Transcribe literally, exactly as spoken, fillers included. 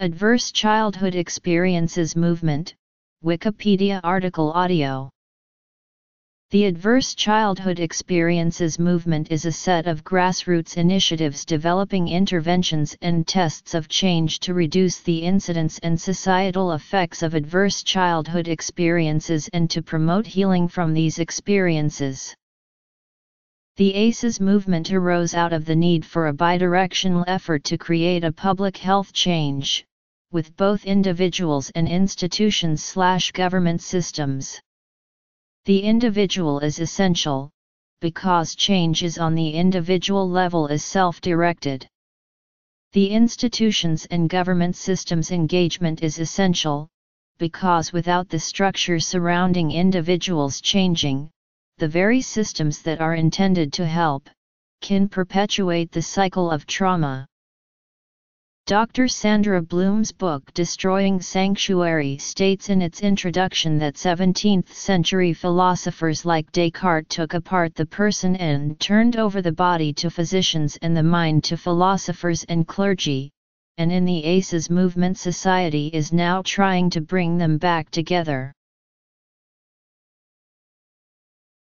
Adverse Childhood Experiences Movement, Wikipedia article audio. The Adverse Childhood Experiences Movement is a set of grassroots initiatives developing interventions and tests of change to reduce the incidence and societal effects of adverse childhood experiences and to promote healing from these experiences. The A C Es movement arose out of the need for a bidirectional effort to create a public health change, with both individuals and institutions/government systems. The individual is essential, because changes on the individual level is self-directed. The institutions and government systems engagement is essential, because without the structure surrounding individuals changing, the very systems that are intended to help, can perpetuate the cycle of trauma. Doctor Sandra Bloom's book Destroying Sanctuary states in its introduction that seventeenth century philosophers like Descartes took apart the person and turned over the body to physicians and the mind to philosophers and clergy, and in the A C Es movement society is now trying to bring them back together.